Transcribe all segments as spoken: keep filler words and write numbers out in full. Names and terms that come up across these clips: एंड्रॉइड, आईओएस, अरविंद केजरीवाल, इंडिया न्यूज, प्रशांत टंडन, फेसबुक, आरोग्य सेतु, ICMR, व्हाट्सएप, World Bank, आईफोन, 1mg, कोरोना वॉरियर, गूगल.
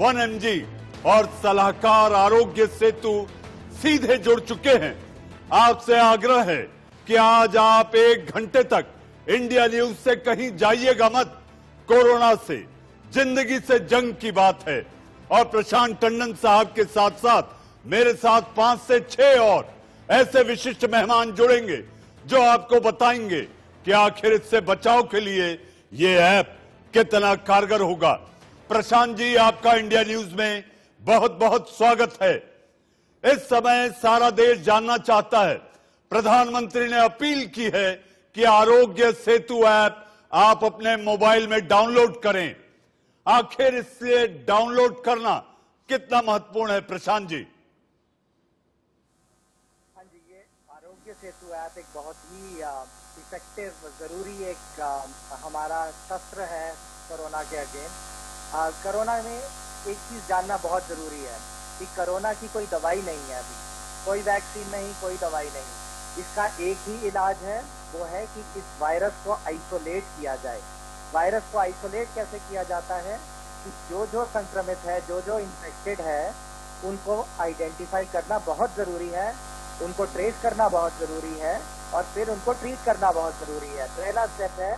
One M G और सलाहकार आरोग्य सेतु सीधे जुड़ चुके हैं। आपसे आग्रह है कि आज आप एक घंटे तक इंडिया न्यूज से कहीं जाइएगा मत। कोरोना से, जिंदगी से जंग की बात है और प्रशांत टंडन साहब के साथ साथ मेरे साथ पांच से छह और ऐसे विशिष्ट मेहमान जुड़ेंगे जो आपको बताएंगे कि आखिर इससे बचाव के लिए ये ऐप कितना कारगर होगा। प्रशांत जी, आपका इंडिया न्यूज में बहुत बहुत स्वागत है। इस समय सारा देश जानना चाहता है, प्रधानमंत्री ने अपील की है कि आरोग्य सेतु ऐप आप अपने मोबाइल में डाउनलोड करें। आखिर इससे डाउनलोड करना कितना महत्वपूर्ण है प्रशांत जी? हाँ जी, ये आरोग्य सेतु ऐप एक बहुत ही इफेक्टिव, जरूरी एक आ, हमारा शस्त्र है कोरोना के अगेंस्ट। कोरोना में एक चीज जानना बहुत जरूरी है कि कोरोना की कोई दवाई नहीं है, अभी कोई वैक्सीन नहीं, कोई दवाई नहीं। इसका एक ही इलाज है, वो है कि इस वायरस को आइसोलेट किया जाए। वायरस को आइसोलेट कैसे किया जाता है कि जो जो संक्रमित है, जो जो इन्फेक्टेड है, उनको आइडेंटिफाई करना बहुत ज़रूरी है, उनको ट्रेस करना बहुत ज़रूरी है और फिर उनको ट्रीट करना बहुत ज़रूरी है। पहला स्टेप है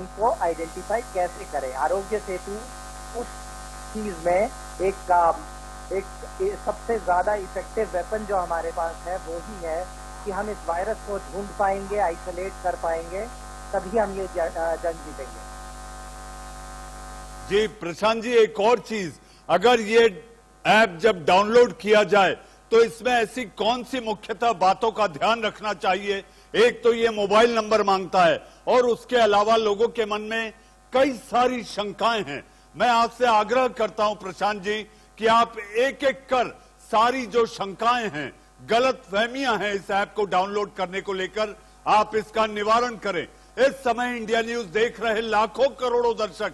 उनको आइडेंटिफाई कैसे करें। आरोग्य सेतु उस चीज़ में एक एक, एक सबसे ज़्यादा इफेक्टिव वेपन जो हमारे पास है वो ही है कि हम इस वायरस को ढूंढ पाएंगे, आइसोलेट कर पाएंगे, तभी हम ये जंग जीतेंगे। जी प्रशांत जी, एक और चीज, अगर ये ऐप जब डाउनलोड किया जाए तो इसमें ऐसी कौन सी मुख्यतः बातों का ध्यान रखना चाहिए? एक तो ये मोबाइल नंबर मांगता है और उसके अलावा लोगों के मन में कई सारी शंकाएं हैं। मैं आपसे आग्रह करता हूं प्रशांत जी कि आप एक एक कर सारी जो शंकाएं हैं, गलत फहमियां हैं इस ऐप को डाउनलोड करने को लेकर, आप इसका निवारण करें। इस समय इंडिया न्यूज देख रहे लाखों करोड़ों दर्शक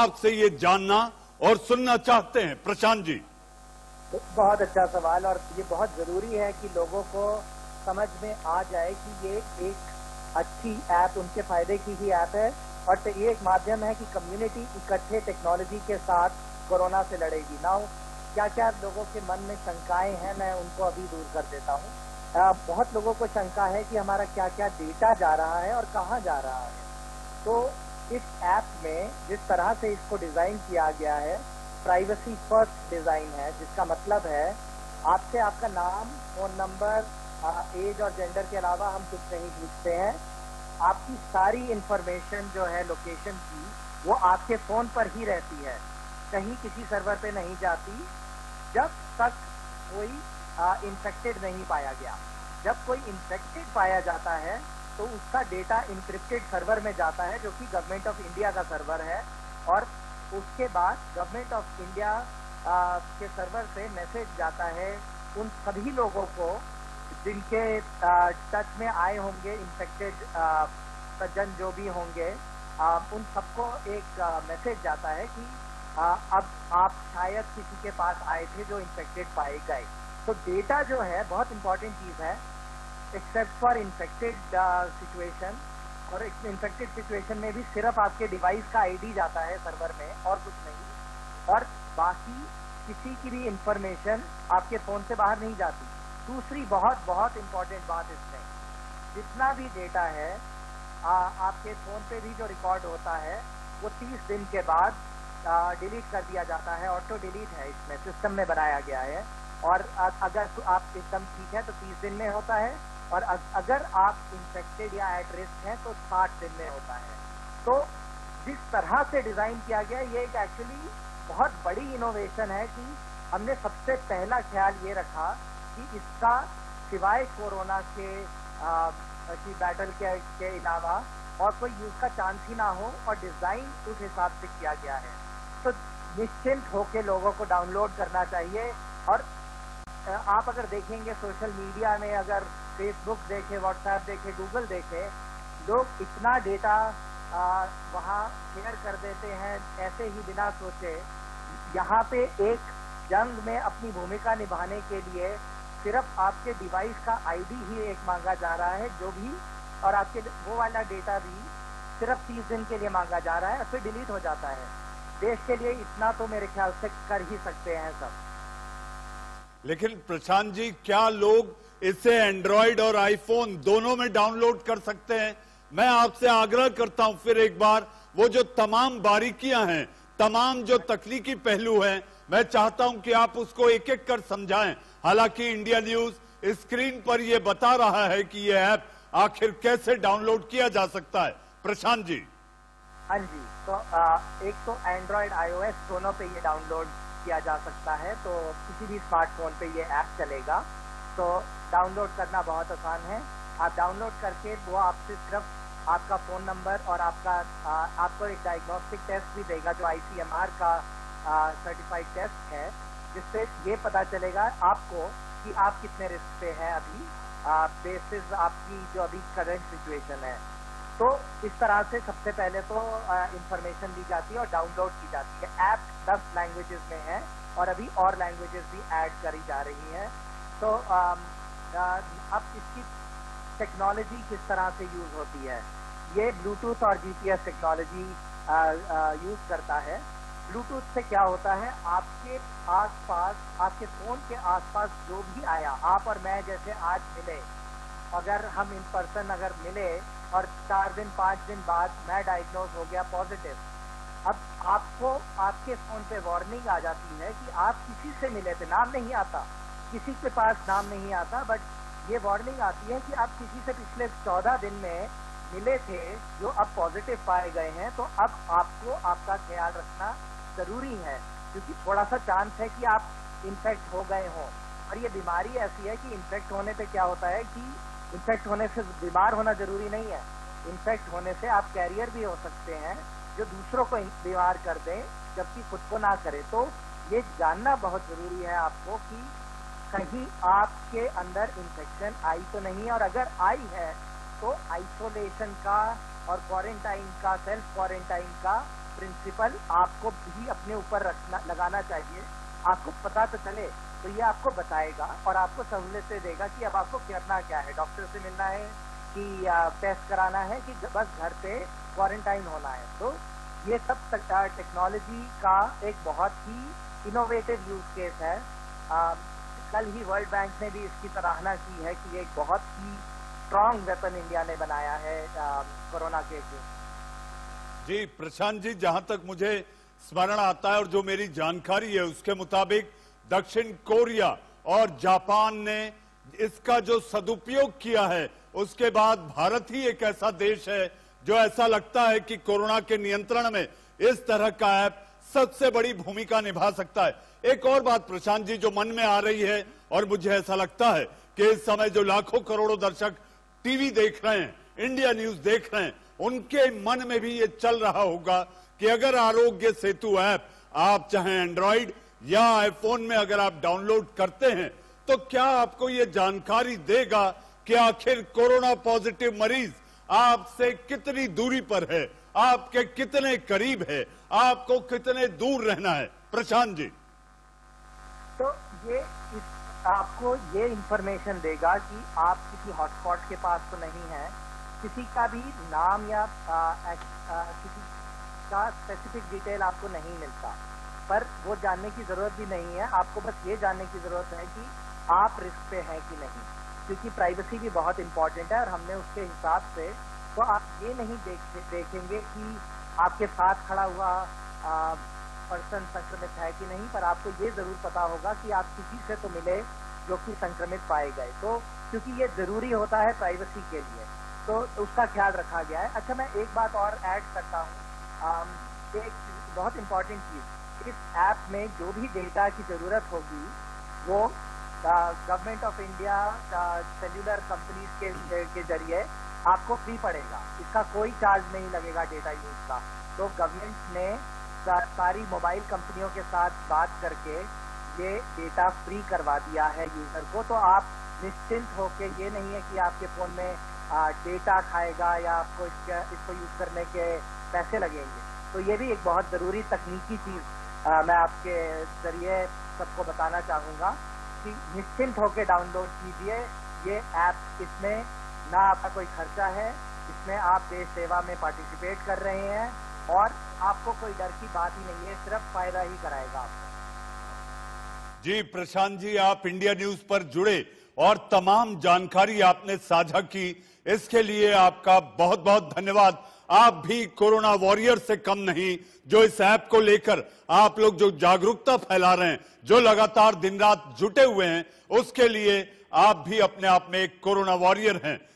आपसे ये जानना और सुनना चाहते हैं। प्रशांत जी, बहुत अच्छा सवाल और ये बहुत जरूरी है कि लोगों को समझ में आ जाए कि ये एक अच्छी ऐप, उनके फायदे की ही ऐप है और ये एक माध्यम है कि कम्युनिटी इकट्ठे टेक्नोलॉजी के साथ कोरोना से लड़ेगी। नाउ क्या क्या लोगों के मन में शंकाएं हैं, मैं उनको अभी दूर कर देता हूँ। बहुत लोगों को शंका है कि हमारा क्या क्या डेटा जा रहा है और कहाँ जा रहा है। तो इस ऐप में जिस तरह से इसको डिज़ाइन किया गया है, प्राइवेसी फर्स्ट डिज़ाइन है, जिसका मतलब है आपसे आपका नाम, फ़ोन नंबर, एज और जेंडर के अलावा हम कुछ नहीं पूछते हैं। आपकी सारी इन्फॉर्मेशन जो है लोकेशन की, वो आपके फ़ोन पर ही रहती है, कहीं किसी सर्वर पे नहीं जाती, जब तक कोई इन्फेक्टेड नहीं पाया गया। जब कोई इन्फेक्टेड पाया जाता है तो उसका डेटा इंक्रिप्टेड सर्वर में जाता है, जो कि गवर्नमेंट ऑफ इंडिया का सर्वर है, और उसके बाद गवर्नमेंट ऑफ इंडिया आ, के सर्वर से मैसेज जाता है उन सभी लोगों को जिनके टच में आए होंगे, इन्फेक्टेड सज्जन जो भी होंगे, आ, उन सबको एक आ, मैसेज जाता है कि आ, अब आप शायद किसी के पास आए थे जो इन्फेक्टेड पाए गए। तो डेटा जो है बहुत इंपॉर्टेंट चीज़ है, एक्सेप्ट फॉर इन्फेक्टेड सिचुएशन, और इन्फेक्टेड सिचुएशन में भी सिर्फ आपके डिवाइस का आईडी जाता है सर्वर में और कुछ नहीं, और बाकी किसी की भी इंफॉर्मेशन आपके फ़ोन से बाहर नहीं जाती। दूसरी बहुत बहुत इम्पॉर्टेंट बात इसमें, जितना भी डेटा है आ, आपके फ़ोन पे भी जो रिकॉर्ड होता है वो तीस दिन के बाद डिलीट कर दिया जाता है। ऑटो डिलीट है, इसमें सिस्टम में बनाया गया है, और अगर आप सिस्टम ठीक है तो तीस दिन में होता है, और अगर आप इन्फेक्टेड या एट रिस्क हैं तो साठ दिन में होता है। तो जिस तरह से डिज़ाइन किया गया, ये एक एक्चुअली बहुत बड़ी इनोवेशन है कि हमने सबसे पहला ख्याल ये रखा कि इसका सिवाय कोरोना के आ, की बैटल के, के अलावा और कोई यूज़ का चांस ही ना हो, और डिज़ाइन उस हिसाब से किया गया है। तो निश्चिंत होकर लोगों को डाउनलोड करना चाहिए। और आप अगर देखेंगे सोशल मीडिया में, अगर फेसबुक देखें, व्हाट्सएप देखें, गूगल देखें, लोग इतना डेटा वहाँ शेयर कर देते हैं ऐसे ही बिना सोचे। यहाँ पे एक जंग में अपनी भूमिका निभाने के लिए सिर्फ आपके डिवाइस का आईडी ही एक मांगा जा रहा है, जो भी, और आपके वो वाला डेटा भी सिर्फ तीस दिन के लिए मांगा जा रहा है, फिर डिलीट हो जाता है। देश के लिए इतना तो मेरे ख्याल से कर ही सकते हैं सब। लेकिन प्रशांत जी, क्या लोग इसे एंड्रॉइड और आईफोन दोनों में डाउनलोड कर सकते हैं? मैं आपसे आग्रह करता हूं फिर एक बार, वो जो तमाम बारीकियां हैं, तमाम जो तकनीकी पहलू हैं, मैं चाहता हूं कि आप उसको एक एक कर समझाएं। हालांकि इंडिया न्यूज स्क्रीन पर ये बता रहा है कि ये ऐप आखिर कैसे डाउनलोड किया जा सकता है। प्रशांत जी। हाँ जी, तो आ, एक तो एंड्रॉयड आईओएस दोनों पे ये डाउनलोड किया जा सकता है, तो किसी भी स्मार्टफोन पे ये ऐप चलेगा। तो डाउनलोड करना बहुत आसान है। आप डाउनलोड करके वो आपसे सिर्फ आपका फ़ोन नंबर और आपका आ, आपको एक डायग्नोस्टिक टेस्ट भी देगा जो आई सी एम आर का सर्टिफाइड टेस्ट है, जिससे ये पता चलेगा आपको कि आप कितने रिस्क पे हैं अभी, बेसिस आपकी जो अभी करंट सिचुएशन है। तो इस तरह से सबसे पहले तो इंफॉर्मेशन दी जाती है और डाउनलोड की जाती है। ऐप दस लैंग्वेजेस में है और अभी और लैंग्वेजेस भी ऐड करी जा रही हैं। तो आ, आ, अब इसकी टेक्नोलॉजी किस तरह से यूज़ होती है? ये ब्लूटूथ और G P S technology use करता है। ब्लूटूथ से क्या होता है, आपके आसपास, आपके फ़ोन के आसपास जो भी आया, आप और मैं जैसे आज मिले, अगर हम इन पर्सन अगर मिले और चार दिन पाँच दिन बाद मैं डायग्नोज हो गया पॉजिटिव, अब आपको आपके फ़ोन पे वार्निंग आ जाती है कि आप किसी से मिले थे, नाम नहीं आता, किसी के पास नाम नहीं आता, बट ये वार्निंग आती है कि आप किसी से पिछले चौदह दिन में मिले थे जो अब पॉजिटिव पाए गए हैं। तो अब आपको आपका ख्याल रखना ज़रूरी है, क्योंकि थोड़ा सा चांस है कि आप इन्फेक्ट हो गए हों। और ये बीमारी ऐसी है कि इन्फेक्ट होने पे क्या होता है कि इन्फेक्ट होने से बीमार होना ज़रूरी नहीं है, इन्फेक्ट होने से आप कैरियर भी हो सकते हैं जो दूसरों को बीमार कर दें जबकि खुद को ना करें। तो ये जानना बहुत ज़रूरी है आपको कि कहीं आपके अंदर इन्फेक्शन आई तो नहीं है, और अगर आई है तो आइसोलेशन का और क्वारंटाइन का, सेल्फ क्वारंटाइन का प्रिंसिपल आपको भी अपने ऊपर रखना लगाना चाहिए। आपको पता तो चले तो ये आपको बताएगा और आपको सहूलियतें देगा कि अब आपको करना क्या है, डॉक्टर से मिलना है कि टेस्ट कराना है कि बस घर पे क्वारंटाइन होना है। तो ये सब टेक्नोलॉजी का एक बहुत ही इनोवेटिव यूज केस है। आ, कल ही वर्ल्ड बैंक ने भी इसकी सराहना की है कि ये एक बहुत ही स्ट्रॉन्ग वेपन इंडिया ने बनाया है कोरोना के लिए। जी प्रशांत जी, जहाँ तक मुझे स्मरण आता है और जो मेरी जानकारी है उसके मुताबिक दक्षिण कोरिया और जापान ने इसका जो सदुपयोग किया है, उसके बाद भारत ही एक ऐसा देश है जो ऐसा लगता है कि कोरोना के नियंत्रण में इस तरह का ऐप सबसे बड़ी भूमिका निभा सकता है। एक और बात प्रशांत जी जो मन में आ रही है, और मुझे ऐसा लगता है कि इस समय जो लाखों करोड़ों दर्शक टीवी देख रहे हैं, इंडिया न्यूज देख रहे हैं, उनके मन में भी ये चल रहा होगा कि अगर आरोग्य सेतु ऐप आप चाहे एंड्रॉइड या आईफोन में अगर आप डाउनलोड करते हैं तो क्या आपको ये जानकारी देगा कि आखिर कोरोना पॉजिटिव मरीज आपसे कितनी दूरी पर है, आपके कितने करीब है, आपको कितने दूर रहना है? प्रशांत जी। तो ये इस, आपको ये इंफॉर्मेशन देगा कि आप किसी हॉटस्पॉट के पास तो नहीं है, किसी का भी नाम या आ, आ, आ, किसी का स्पेसिफिक डिटेल आपको नहीं मिलता, पर वो जानने की ज़रूरत भी नहीं है। आपको बस ये जानने की ज़रूरत है कि आप रिस्क पे हैं कि नहीं, क्योंकि प्राइवेसी भी बहुत इम्पॉर्टेंट है और हमने उसके हिसाब से तो आप ये नहीं देख देखेंगे कि आपके साथ खड़ा हुआ पर्सन संक्रमित है कि नहीं, पर आपको ये ज़रूर पता होगा कि आप किसी से तो मिले जो कि संक्रमित पाए गए। तो क्योंकि ये ज़रूरी होता है प्राइवेसी के लिए, तो उसका ख्याल रखा गया है। अच्छा, मैं एक बात और ऐड करता हूँ, एक बहुत इम्पॉर्टेंट चीज़, इस ऐप में जो भी डेटा की ज़रूरत होगी वो government of India cellular companies के के जरिए आपको फ्री पड़ेगा, इसका कोई चार्ज नहीं लगेगा डेटा यूज का। तो गवर्नमेंट ने सारी मोबाइल कंपनियों के साथ बात करके ये डेटा फ्री करवा दिया है यूज़र को। तो आप निश्चिंत होके, ये नहीं है कि आपके फ़ोन में डेटा खाएगा या आपको इसके इसको यूज़ करने के पैसे लगेंगे। तो ये भी एक बहुत ज़रूरी तकनीकी चीज़ आ, मैं आपके जरिए सबको बताना चाहूँगा कि निश्चिंत होकर डाउनलोड कीजिए ये ऐप। इसमें ना आपका कोई खर्चा है, इसमें आप देश सेवा में पार्टिसिपेट कर रहे हैं और आपको कोई डर की बात ही नहीं है, सिर्फ फायदा ही कराएगा आपको। जी प्रशांत जी, आप इंडिया न्यूज पर जुड़े और तमाम जानकारी आपने साझा की, इसके लिए आपका बहुत बहुत धन्यवाद। आप भी कोरोना वॉरियर से कम नहीं, जो इस ऐप को लेकर आप लोग जो जागरूकता फैला रहे हैं, जो लगातार दिन रात जुटे हुए हैं, उसके लिए आप भी अपने आप में एक कोरोना वॉरियर हैं।